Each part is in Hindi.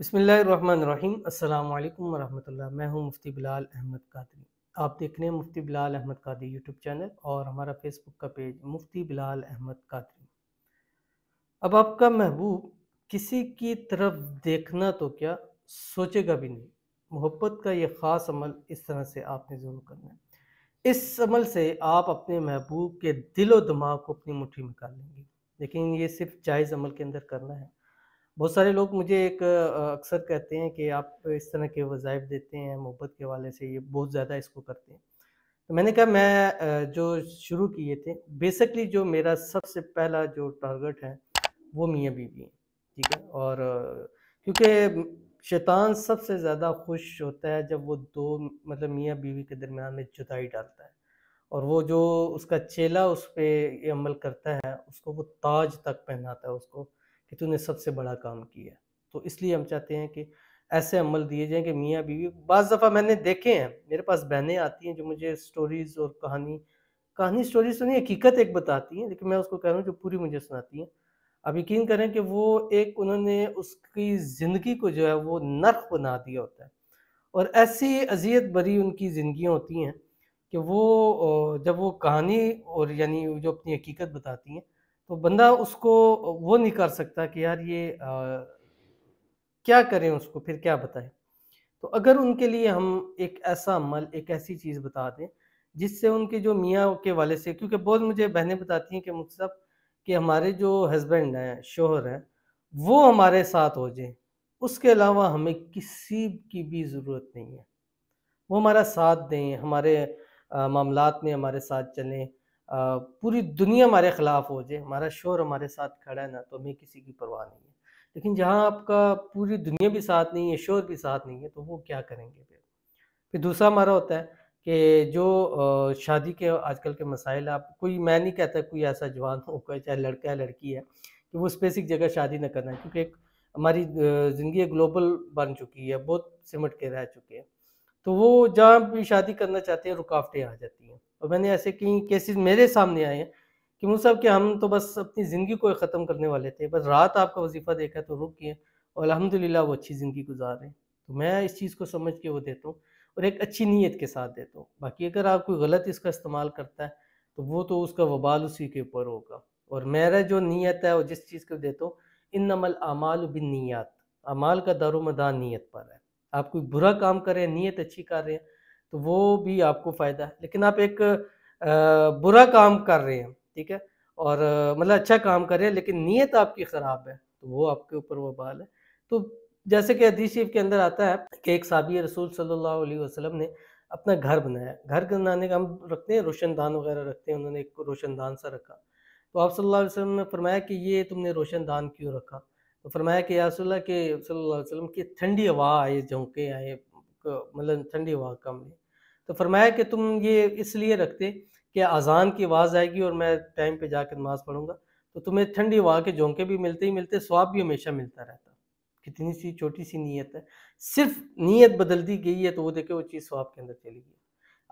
बिस्मिल्लाहिर्रहमानिर्रहीम अस्सलाम वालेकुम वरहमतुल्लाह। मैं हूं मुफ्ती बिलाल अहमद कादरी। आप देख रहे हैं मुफ्ती बिलाल अहमद कादरी यूट्यूब चैनल और हमारा फेसबुक का पेज मुफ्ती बिलाल अहमद कादरी। अब आपका महबूब किसी की तरफ देखना तो क्या सोचेगा भी नहीं, मोहब्बत का ये ख़ास अमल इस तरह से आपने ज़रूर करना है। इस अमल से आप अपने महबूब के दिलो दिमाग को अपनी मुट्ठी में निकाल लेंगे, लेकिन ये सिर्फ जायज़ अमल के अंदर करना है। बहुत सारे लोग मुझे एक अक्सर कहते हैं कि आप इस तरह के वज़ाइफ देते हैं मोहब्बत के हवाले से, ये बहुत ज़्यादा इसको करते हैं। तो मैंने कहा मैं जो शुरू किए थे बेसिकली जो मेरा सबसे पहला जो टारगेट है वो मियाँ बीवी हैं, ठीक है। और क्योंकि शैतान सबसे ज़्यादा खुश होता है जब वो दो मतलब मियाँ बीवी के दरमियान में जुदाई डालता है, और वो जो उसका चेला उस पर ये अमल करता है उसको वो ताज तक पहनाता है उसको कि तूने सबसे बड़ा काम किया। तो इसलिए हम चाहते हैं कि ऐसे अमल दिए जाएं कि मियाँ बीवी बज़ दफ़ा मैंने देखे हैं, मेरे पास बहनें आती हैं जो मुझे स्टोरीज़ और कहानी स्टोरीज़ तो नहीं, हकीकत एक बताती हैं, लेकिन मैं उसको कह रहा हूँ जो पूरी मुझे सुनाती हैं। अब यकीन करें कि वो एक उन्होंने उसकी ज़िंदगी को जो है वो नर्क बना दिया होता है, और ऐसी अजियत भरी उनकी ज़िंदगियाँ होती हैं कि वो जब वो कहानी और यानी जो अपनी हकीकत बताती हैं तो बंदा उसको वो नहीं कर सकता कि यार ये क्या करें, उसको फिर क्या बताएं। तो अगर उनके लिए हम एक ऐसा अमल एक ऐसी चीज़ बता दें जिससे उनके जो मियाँ के वाले से, क्योंकि बहुत मुझे बहनें बताती हैं कि मुझसे कि हमारे जो हस्बैंड हैं शोहर हैं वो हमारे साथ हो जाए, उसके अलावा हमें किसी की भी ज़रूरत नहीं है। वो हमारा साथ दें, हमारे मामलात में हमारे साथ चलें, पूरी दुनिया हमारे ख़िलाफ़ हो जाए, हमारा शोहर हमारे साथ खड़ा है ना, तो हमें किसी की परवाह नहीं है। लेकिन जहाँ आपका पूरी दुनिया भी साथ नहीं है, शोहर भी साथ नहीं है, तो वो क्या करेंगे फिर दूसरा हमारा होता है कि जो शादी के आजकल के मसाइल, आप कोई मैं नहीं कहता कोई ऐसा जवान होकर चाहे लड़का है लड़की है कि वो स्पेसिफिक जगह शादी न करना है, क्योंकि एक हमारी ज़िंदगी ग्लोबल बन चुकी है, बहुत सिमट के रह चुके हैं, तो वो जहाँ भी शादी करना चाहते हैं रुकावटें आ जाती हैं। और मैंने ऐसे कई केसेस मेरे सामने आए हैं कि मुझ साहब के हम तो बस अपनी ज़िंदगी को ख़त्म करने वाले थे, बस रात आपका वजीफ़ा देखा तो रुक गए, और अल्हम्दुलिल्लाह वो अच्छी ज़िंदगी गुजार रहे हैं। तो मैं इस चीज़ को समझ के वो देता हूँ और एक अच्छी नीयत के साथ देता हूँ। बाकी अगर आप कोई गलत इसका इस्तेमाल करता है तो वो तो उसका वबाल उसी के ऊपर होगा। और मेरा जो नीयत है वो जिस चीज़ को देता हूँ, इन्नमल आमाल बिन्नियात, आमाल का दारोमदार नीयत पर है। आप कोई बुरा काम करें नीयत अच्छी कर रहे हैं तो वो भी आपको फ़ायदा है, लेकिन आप एक बुरा काम कर रहे हैं, ठीक है, और मतलब अच्छा काम कर रहे हैं लेकिन नीयत आपकी ख़राब है तो वो आपके ऊपर वबाल है। तो जैसे कि हदीस शरीफ के अंदर आता है कि एक साहबी रसूल सल्लल्लाहु अलैहि वसल्लम ने अपना घर बनाया, घर बनाने का हम रखते हैं रोशनदान वगैरह रखते हैं, उन्होंने एक रोशनदान सा रखा। तो आप सल्लल्लाहु अलैहि वसल्लम ने फरमाया कि ये तुमने रोशनदान क्यों रखा? तो फरमाया कि या रसूलल्लाह के सल्लल्लाहु अलैहि वसल्लम की ठंडी हवा आए, झोंके आए, मतलब ठंडी हवा कम है। तो फरमाया कि तुम ये इसलिए रखते कि अजान की आवाज़ आएगी और मैं टाइम पे जाकर नमाज़ पढ़ूंगा, तो तुम्हें ठंडी हवा के झोंके भी मिलते ही मिलते, स्वाब भी हमेशा मिलता रहता। कितनी सी छोटी सी नीयत है, सिर्फ नीयत बदल दी गई है तो वो देखे वो चीज़ स्वाब के अंदर चली गई।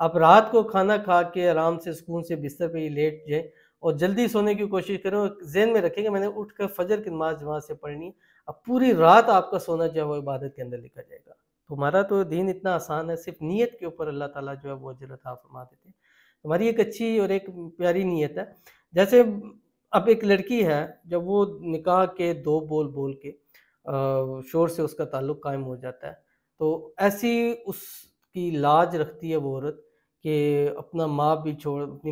आप रात को खाना खा के आराम से सुकून से बिस्तर पर ही लेट जाए और जल्दी सोने की कोशिश करें और जहन में रखें कि मैंने उठ कर फजर की नमाज जमात से पढ़नी है। अब पूरी रात आपका सोना जो है वो इबादत के अंदर लिखा जाएगा। हमारा तो दीन इतना आसान है, सिर्फ नीयत के ऊपर अल्लाह ताला जो है वो अजर अता फरमा देते हैं। हमारी एक अच्छी और एक प्यारी नीयत है। जैसे अब एक लड़की है, जब वो निकाह के दो बोल बोल के शोर से उसका ताल्लुक़ कायम हो जाता है, तो ऐसी उसकी लाज रखती है वो औरत कि अपनी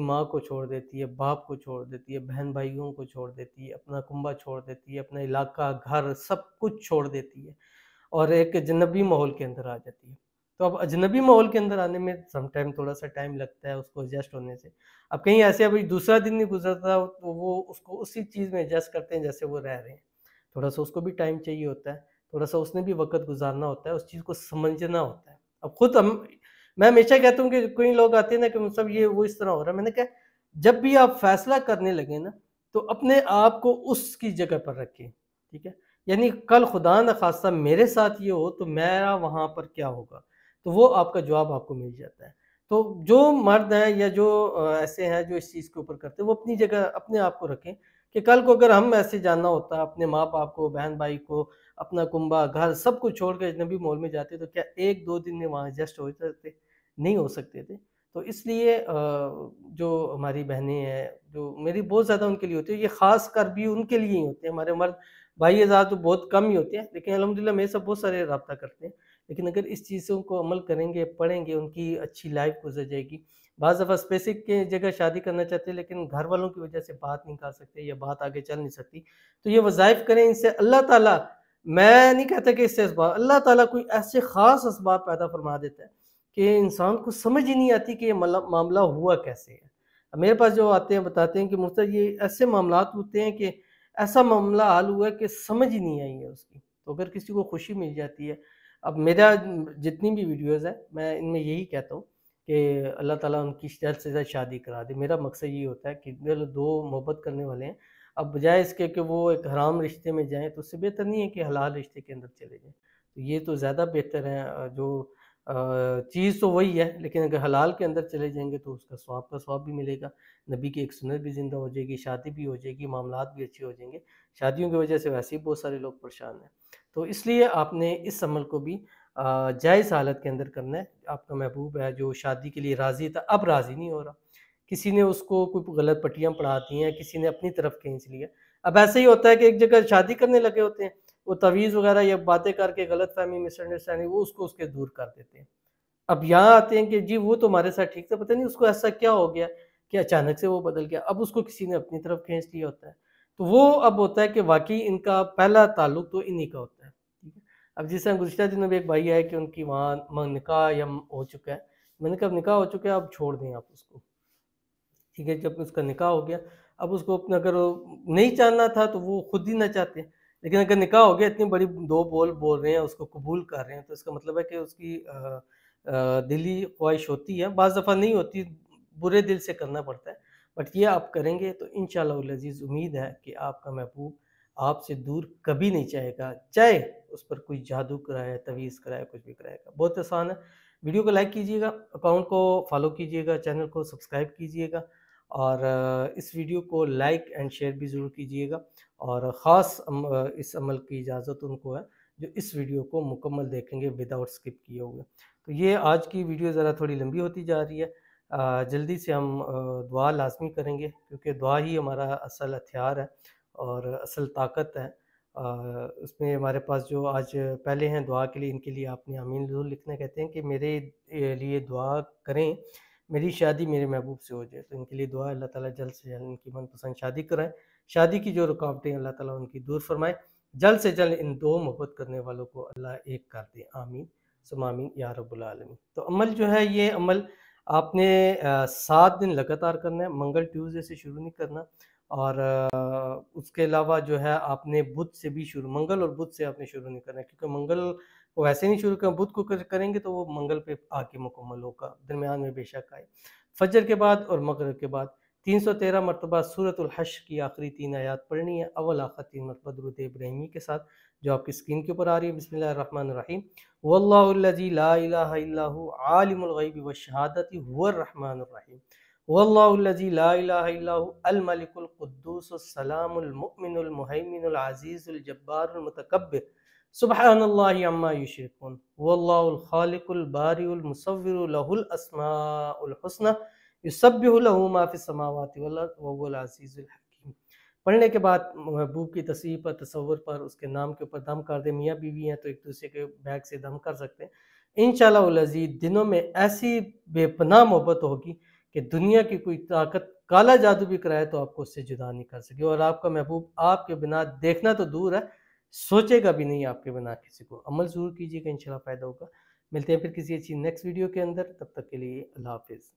माँ को छोड़ देती है, बाप को छोड़ देती है, बहन भाइयों को छोड़ देती है, अपना कुंबा छोड़ देती है, अपना इलाका घर सब कुछ छोड़ देती है और एक अजनबी माहौल के अंदर आ जाती है। तो अब अजनबी माहौल के अंदर आने में समटाइम थोड़ा सा टाइम लगता है उसको एडजस्ट होने से। अब कहीं ऐसे अभी दूसरा दिन नहीं गुजरता तो वो उसको उसी चीज़ में एडजस्ट करते हैं जैसे वो रह रहे हैं। थोड़ा सा उसको भी टाइम चाहिए होता है, थोड़ा सा उसने भी वक्त गुजारना होता है, उस चीज़ को समझना होता है। अब खुद मैं हमेशा कहता हूँ कि कई लोग आते हैं ना कि सब ये वो इस तरह हो रहा है। मैंने कहा जब भी आप फैसला करने लगे ना तो अपने आप को उसकी जगह पर रखें, ठीक है। यानी कल खुदा न खास्ता मेरे साथ ये हो तो मेरा वहाँ पर क्या होगा, तो वो आपका जवाब आपको मिल जाता है। तो जो मर्द हैं या जो ऐसे हैं जो इस चीज़ के ऊपर करते हैं वो अपनी जगह अपने आप को रखें कि कल को अगर हम ऐसे जानना होता अपने माँ बाप को, बहन भाई को, अपना कुंबा, घर, सब कुछ छोड़ कर अजनबी मॉल में जाते तो क्या एक दो दिन में वहाँ एडजस्ट हो सकते? नहीं हो सकते थे। तो इसलिए जो हमारी बहनें हैं, जो मेरी बहुत ज़्यादा उनके लिए होती है, ये ख़ास कर भी उनके लिए ही होते हैं। हमारे मर्द भाई आज़ाद तो बहुत कम ही होते हैं, लेकिन अल्हम्दुलिल्लाह मेरे सब बहुत सारे रब्ता करते हैं। लेकिन अगर इस चीज़ों को अमल करेंगे, पढ़ेंगे, उनकी अच्छी लाइफ गुजर जाएगी। बाज़ दफ़ा पैसे के जगह शादी करना चाहते हैं, लेकिन घर वालों की वजह से बात नहीं कर सकते या बात आगे चल नहीं सकती। तो ये वज़ाइफ़ करें, इनसे अल्लाह ताला, मैं नहीं कहता कि इससे असबाब, अल्लाह ताला कोई ऐसे ख़ास असबाब पैदा फरमा देता है कि इंसान को समझ ही नहीं आती कि ये मामला हुआ कैसे है। मेरे पास जो आते हैं बताते हैं कि मुफ्ती ये ऐसे मामला होते हैं कि ऐसा मामला हाल हुआ है कि समझ ही नहीं आई है उसकी। तो अगर किसी को खुशी मिल जाती है, अब मेरा जितनी भी वीडियोस है मैं इनमें यही कहता हूँ कि अल्लाह ताला उनकी जल्द से जल्द शादी करा दे। मेरा मकसद ये होता है कि दो मोहब्बत करने वाले हैं, अब बजाय इसके कि वो एक हराम रिश्ते में जाएँ तो उससे बेहतर नहीं है कि हलाल रिश्ते के अंदर चले जाएँ। तो ये तो ज़्यादा बेहतर है। जो चीज़ तो वही है, लेकिन अगर हलाल के अंदर चले जाएंगे तो उसका स्वाब भी मिलेगा, नबी की एक सुन्नत भी ज़िंदा हो जाएगी, शादी भी हो जाएगी, मामलात भी अच्छे हो जाएंगे। शादियों की वजह से वैसे ही बहुत सारे लोग परेशान हैं। तो इसलिए आपने इस अमल को भी जायज़ हालत के अंदर करना है। आपका महबूब है जो शादी के लिए राज़ी था, अब राज़ी नहीं हो रहा, किसी ने उसको कोई गलत पट्टियाँ पढ़ा दी हैं, किसी ने अपनी तरफ खींच लिया। अब ऐसे ही होता है कि एक जगह शादी करने लगे होते हैं, वो तवीज़ वगैरह या बातें करके गलत फहमी, मिसअंडरस्टैंडिंग, वो उसको उसके दूर कर देते हैं। अब यहाँ आते हैं कि जी वो तो हमारे साथ ठीक था, पता नहीं उसको ऐसा क्या हो गया कि अचानक से वो बदल गया, अब उसको किसी ने अपनी तरफ खींच लिया होता है। तो वो अब होता है कि वाकई इनका पहला ताल्लुक तो इन्हीं का होता है। ठीक है, अब जिस तरह गुज़श्ता दिनों में एक भाई आया कि उनकी वहाँ निकाह या हो चुका है। मैंने कहा निकाह हो चुका है, अब छोड़ दें आप उसको। ठीक है, जब उसका निकाह हो गया, अब उसको अपना अगर नहीं जानना था तो वो खुद ही ना चाहते, लेकिन अगर निकाह हो गया, इतनी बड़ी दो बोल बोल रहे हैं, उसको कबूल कर रहे हैं, तो इसका मतलब है कि उसकी दिली ख्वाहिश होती है। बाज़ दफ़ा नहीं होती, बुरे दिल से करना पड़ता है, बट ये आप करेंगे तो इंशाअल्लाह अज़ीज़ उम्मीद है कि आपका महबूब आपसे दूर कभी नहीं चाहेगा, चाहे उस पर कोई जादू कराए, तवीज़ कराए, कुछ भी कराएगा। बहुत आसान है। वीडियो को लाइक कीजिएगा, अकाउंट को फॉलो कीजिएगा, चैनल को सब्सक्राइब कीजिएगा और इस वीडियो को लाइक एंड शेयर भी ज़रूर कीजिएगा। और ख़ास इस अमल की इजाज़त उनको है जो इस वीडियो को मुकम्मल देखेंगे विदाउट स्किप किए हुए। तो ये आज की वीडियो ज़रा थोड़ी लंबी होती जा रही है। जल्दी से हम दुआ लाजमी करेंगे, क्योंकि दुआ ही हमारा असल हथियार है और असल ताकत है। उसमें हमारे पास जो आज पहले हैं दुआ के लिए, इनके लिए आपने आमीन ज़रूर लिखना। कहते हैं कि मेरे लिए दुआ करें, मेरी शादी मेरे महबूब से हो जाए। तो इनके लिए दुआ, अल्लाह ताला जल्द से जल्द इनकी मनपसंद शादी कराएं, शादी की जो रुकावटें अल्लाह ताला उनकी दूर फरमाए, जल्द से जल्द इन दो मोहब्बत करने वालों को अल्लाह एक कर दे। आमीन सुम्मा आमीन या रब्बुल आलमीन। तो अमल जो है, ये अमल आपने 7 दिन लगातार करना है, मंगल ट्यूसडे से शुरू नहीं करना। और उसके अलावा जो है आपने बुध से भी शुरू, मंगल और बुध से आपने शुरू नहीं करना, क्योंकि मंगल को वैसे नहीं शुरू करें, बुध को करेंगे तो वो मंगल पे आके मुकम्मल होगा, दरमियान में बेशक आए। फजर के बाद और मगरिब के बाद 313 मरतबा सूरतुल हश्र की आखिरी 3 आयत पढ़नी है, अव्वल आखिर 3 मरतबा दुरूद इब्राहिमी के साथ, जो आपकी स्क्रीन के ऊपर आ रही है। बिस्मिल्लाहिर्रहमानिर्रहीम। वल्लाहुल्लज़ी ला इलाहा इल्ला हु आलिमुल ग़ैबि वश्शहादति हुवर्रहमानिर्रहीम। वल्लाहुल्लज़ी ला इलाहा इल्ला हु अल मलिकुल क़ुद्दूसुस सलामुल मुमिनुल मुहैमिनुल अज़ीज़ुल जब्बारुल मुतकब्बिर सुब्हानल्लाहि अम्मा युश्रिकून। वल्लाहुल खालिकुल बारिउल मुसव्विरु लहुल अस्माउल हुस्ना युसब्बिहु लहु मा फिस समावाति वल अर्द वहुल अज़ीज़ुल हकीम। पढ़ने के बाद महबूब की तस्वीर पर, तसव्वुर पर, उसके नाम के ऊपर दम कर दे। मियाँ बीवी हैं तो एक दूसरे के बैग से दम कर सकते हैं। इंशाअल्लाह अज़ीज़ दिनों में ऐसी बेपनाह मोहब्बत होगी कि दुनिया की कोई ताकत काला जादू भी कराए तो आपको उससे जुदा नहीं कर सके। और आपका महबूब आपके बिना देखना तो दूर है, सोचेगा भी नहीं आपके बिना किसी को। अमल ज़रूर कीजिएगा, इंशाल्लाह फ़ायदा होगा। मिलते हैं फिर किसी अच्छी नेक्स्ट वीडियो के अंदर, तब तक के लिए अल्लाह हाफिज़।